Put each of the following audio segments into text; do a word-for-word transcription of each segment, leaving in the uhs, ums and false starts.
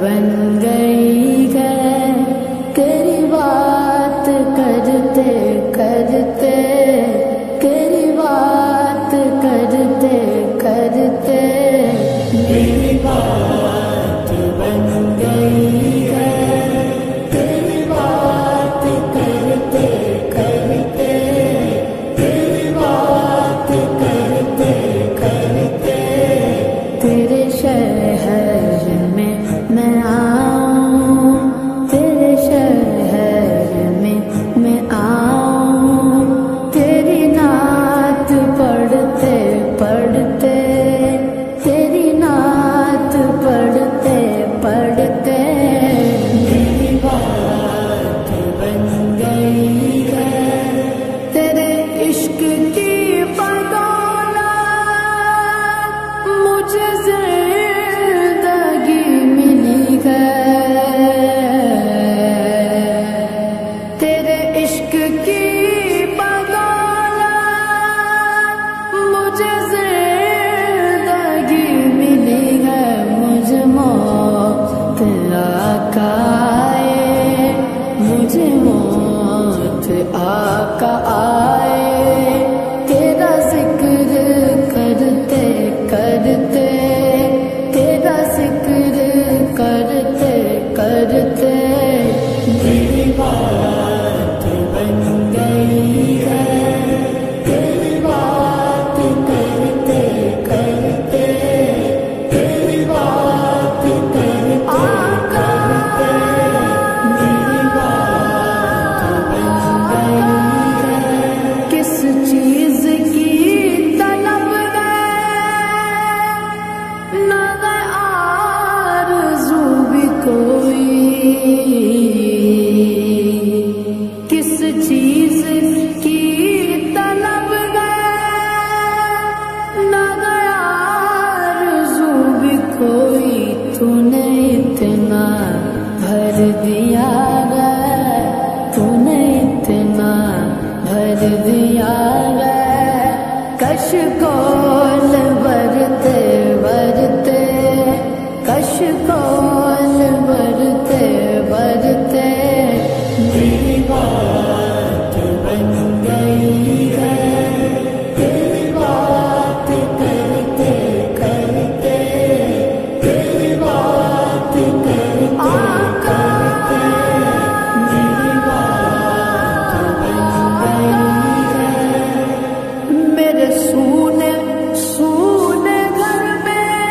बन गई है तेरी बात करते करते, तेरी बात करते करते, मेरी बात बन गई है तेरी बात करते करते, तेरी बात करते करते, तेरे शहर में मैं आका आए तेरा जिक्र करते करते, तेरा जिक्र करते करते, मेरी बात बन गई है तेरी बात करते करते, तेरी बात करते करते। किस चीज की तलब है ना गया आरज़ू भी कोई, तूने इतना भर दिया है, तूने इतना भर दिया है, कशकोल बरते बरते, कशकोल बरते बरते, मेरी बात बन गई है तेरी बात करते करते, तेरी बात करते करते, मेरी बात बन गई है। मेरे सुने सुने घर में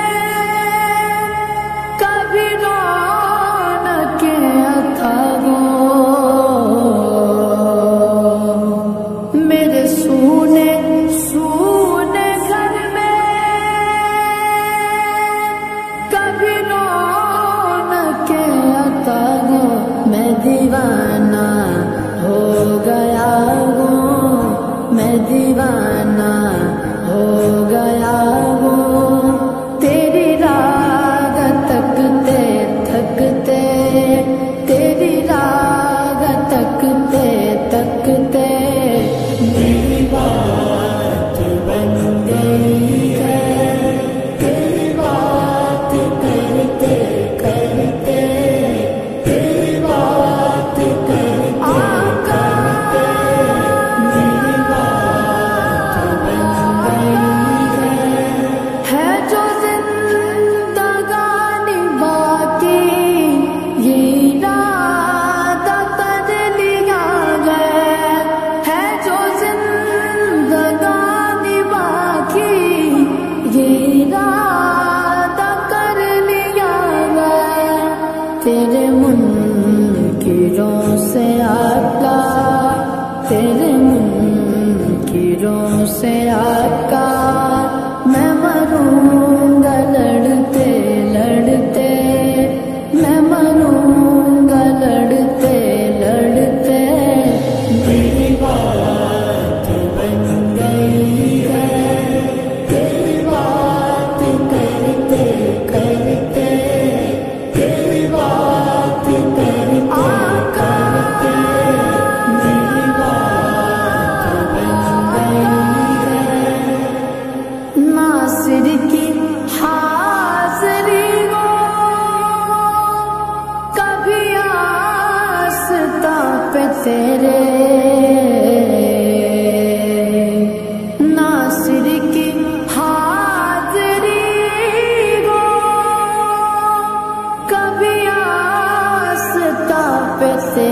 कभी रौन के था गो, मेरे सुने सुने घर में कभी रौन के था गो, मैं दीवाना हो गया गो, मैं दीवाना हो गया गो, तेरी राग तकते थकते, तेरी राग तकते तकते, मेरी बात बन गई है तेरी बात करते करते, तेरी बात करते करते, मेरी बात बन गई है। है जो जिंदगानी बाकी ये इरादा कर लिया गया, है जो जिंदगानी बाकी ये इरादा कर लिया गया, तेरे मुनकिरों से आका, तेरे मुनकिरों से आका, मैं मरूंगा लड़ते लड़ते, मैं मरूंगा लड़ते लड़ते, मेरी बात बन गई है तेरी बात करते करते, तेरी बात करते करते, मेरी बात बन गई है।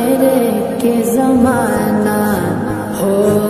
तेरे के जमाना हो।